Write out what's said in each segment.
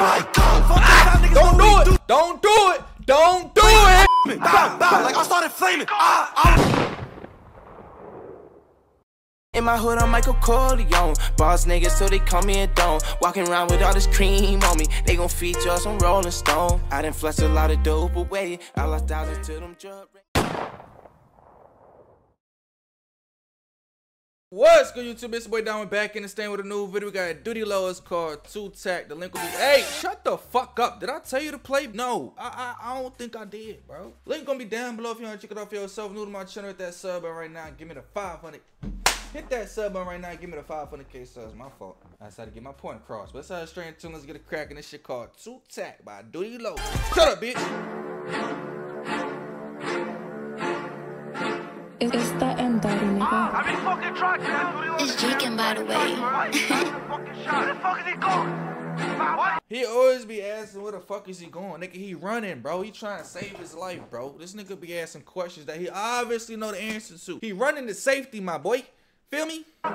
my God. Don't do it. Don't do it. Don't do it. Like I started flaming. In my hood, I'm Michael Corleone. Boss niggas, so they call me a don. Walking around with all this cream on me. They gon' feature us on Rolling Stone. I done flushed a lot of dope away. I lost thousands to them drug. What's good, YouTube? It's your boy Diamond back in the stand with a new video. We got DudeyLo. It's called 2 Tact. The link will be. Hey, shut the fuck up. Did I tell you to play? No, I don't think I did, bro. Link gonna be down below if you wanna check it out for yourself. New to my channel, hit that sub button right now. Give me the 500. Hit that sub button right now and give me the 500k subs. My fault. I decided to get my point across. But let's head straight into it. Let's get a crack in this shit called 2 Tact by DudeyLo. Shut up, bitch. It's the end, daddy, nigga. I've been fucking tracked, man. It's Jacob, by the way. Where the fuck is he going? He always be asking where the fuck is he going. Nigga, he running, bro. He trying to save his life, bro. This nigga be asking questions that he obviously know the answer to. He running to safety, my boy. Feel me? Like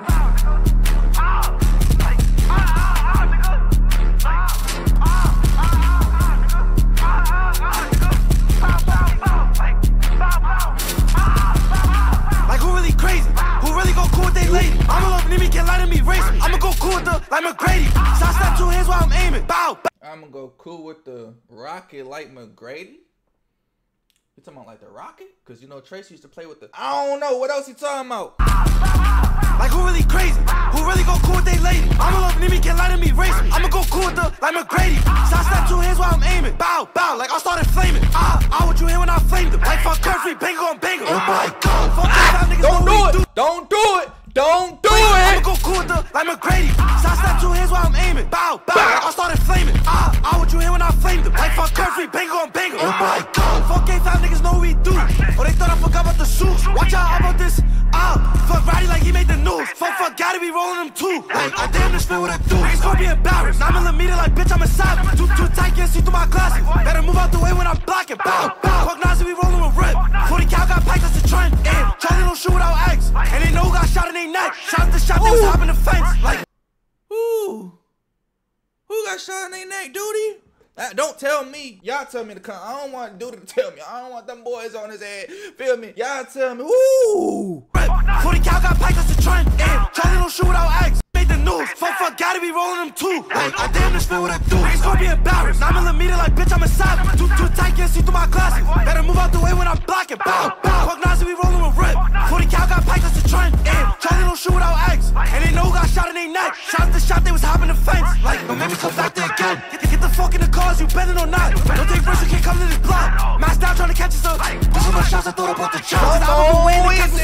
who really crazy? Who really go cool with they lady? I'ma love me, can lie to me, race me. I'ma go cool with the like McGrady. So I snap 2 hands while I'm aiming. Bow, bow. I'ma go cool with the rocket like McGrady. You talking about like the rocket? Cause you know Trace used to play with the. I don't know what else he talking about. Like who really crazy? Who really go cool with they lady? I'ma love me, can lie to me, race me. I'ma go cool with the like McGrady. So I snap 2 hands while I'm aiming. Bow, bow, like I started flaming. I what you hear when I flamed him. Like fuck curse free, banger on banger. Oh my God. Fuck these 5 niggas. Don't do it. Don't do it. Don't do it. I'ma go cool with the like McGrady. So I snap 2 hands while I'm aiming. Bow, bow, like I started flaming. I what you hear when I flamed him. Like fuck curse free, banger on banger. Oh my God. Fuck K5 niggas know we do. Oh, they thought I forgot about the shoes. Watch out about this. Fuck Roddy like he made the news. Fuck gotta be rolling them too. Like I damn this feel what I do. It's gonna be embarrassed. 9mm like bitch I'm a savage. Too tight, can't see through my glasses. Better move out the way when I'm blocking. Bow, bow. Fuck Nazi, we rolling with rip. 40 cal got pipes, that's a trend. And Charlie don't shoot without axe. And they know who got shot in they neck. Shot the shot, they was hopping the fence. Like ooh, who got shot in they neck, Dudy? Don't tell me. Y'all tell me to come. I don't want Dudy to tell me. I don't want them boys on his head. Feel me? Y'all tell me. Ooh. 40 cal got pipes, that's a trend. And Charlie don't shoot without axe. Made the news. Fuck gotta be rolling them too. Like I damn this feel what I do. It's gonna be embarrassed. 9mm like bitch I'm a savage. Too tight, can't see through my glasses. Better move out the way when I'm blocking. Bow, bow. Fuck Nazi, we rolling with rip. 40 cal got pipes, that's a trend. And Charlie don't shoot without axe. And they know who got shot in they neck. Shot the shot, they was hopping the fence. Like but maybe come back there again. Fuck in the cars, you better or not. Don't take risks, you can't come to this block. Masked down trying to catch us up. Pushing my shots, I thought about the job. Oh,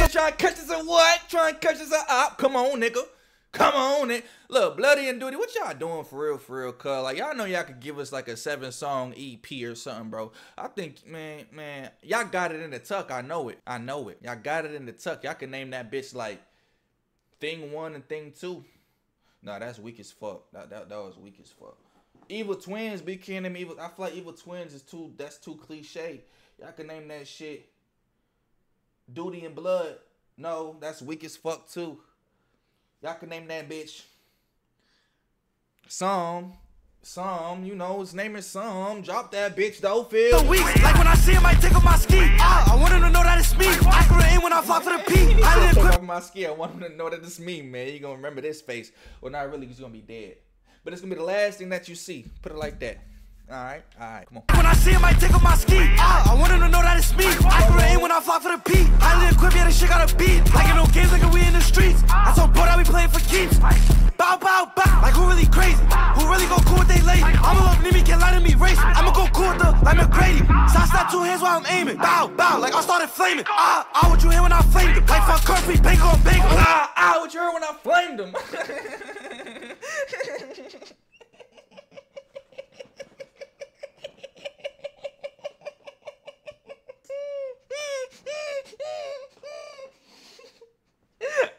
is trying to catch us up what? Trying to catch us up. Come on, nigga. Come on, it. Look, Bloody and Dudy, what y'all doing for real, cuz? Like, y'all know y'all could give us, like, a 7-song EP or something, bro. I think, man, y'all got it in the tuck. I know it. I know it. Y'all got it in the tuck. Y'all can name that bitch, like, Thing 1 and Thing 2. Nah, that's weak as fuck. That was weak as fuck. Evil Twins, be kidding them. Evil, I feel like Evil Twins is too, that's too cliche. Y'all can name that shit Dudy and Blood. No, that's weak as fuck too. Y'all can name that bitch Some, you know, his name is Some. Drop that bitch, though, feel the weeks, like when I see him, I take off my ski. I want him to know that it's me. I can aim when I fly for the P. I didn't take off my ski. I want him to know that it's me, man. You gonna remember this face. Well, not really, because you're gonna be dead. But it's gonna be the last thing that you see. Put it like that. All right, come on. When I see him, I take off my ski. I want him to know that it's me. I can aim when I fly for the P. Highly equipped, yeah, this shit got a beat. Like in no games, like we in the streets. I told bro that we playing for keeps. Bow, bow, bow. Like who really crazy? Who really go cool with they lady? I'ma love me, can lie to me, race. I'ma go cool with the like McGrady. So I snap 2 hands while I'm aiming. Bow, bow. Like I started flaming. I what you hear when I flamed him. Like fuck curfew, banger on banger. I what you heard when I flamed him.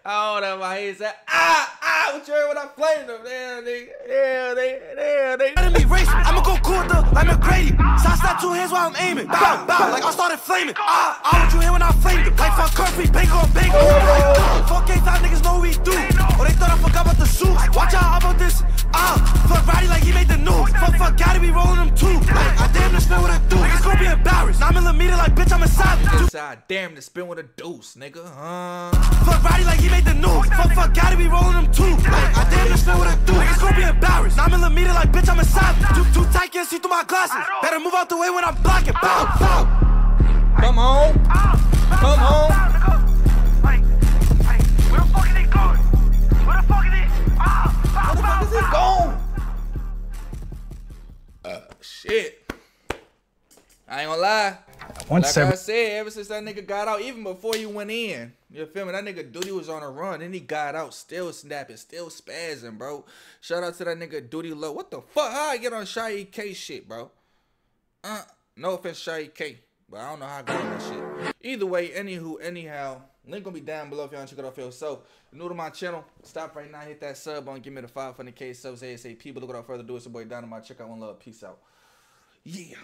I don't know why he said, what you heard when I flamed him. Damn, nigga. Damn, nigga. I'ma go cool with the like McGrady. So I snap 2 hands while I'm aiming. Bow, bow. Like I started flaming. I what you hear when I flamed him. Like fuck curfew, banger on banger. Fuck K5 niggas know what we do. Oh, they thought I forgot about the suits. Watch out, how about this? Fuck Roddy like he made the news. Fuck be rolling them too. I damn near spin with a dude. Niggas gon' be embarrassed. 9mm like bitch, I'm a savage. I damn near spin with a deuce, nigga. Fuck Roddy like he made the news. Fuck gotta be rolling them too. I damn near spin with a dude. Niggas gon' be embarrassed. 9mm like bitch, I'm a savage. Too tight, can't see through my glasses. Better move out the way when I'm blocking. Bow, bow. Come on. Come on. Shit, I ain't gonna lie. Like I said, ever since that nigga got out, even before you went in, you feel me? That nigga Dudey was on a run, and he got out, still snapping, still spazzing, bro. Shout out to that nigga DudeyLo. What the fuck? How I get on Shy e. K shit, bro? No offense, Shy e. K, but I don't know how I got on that shit. Either way, anyhow, link gonna be down below if y'all check it out for yourself. New to my channel, stop right now, hit that sub button, give me the 500K subs ASAP. But look without further ado, it's your boy Diamond. Check out, one love, peace out. Yeah.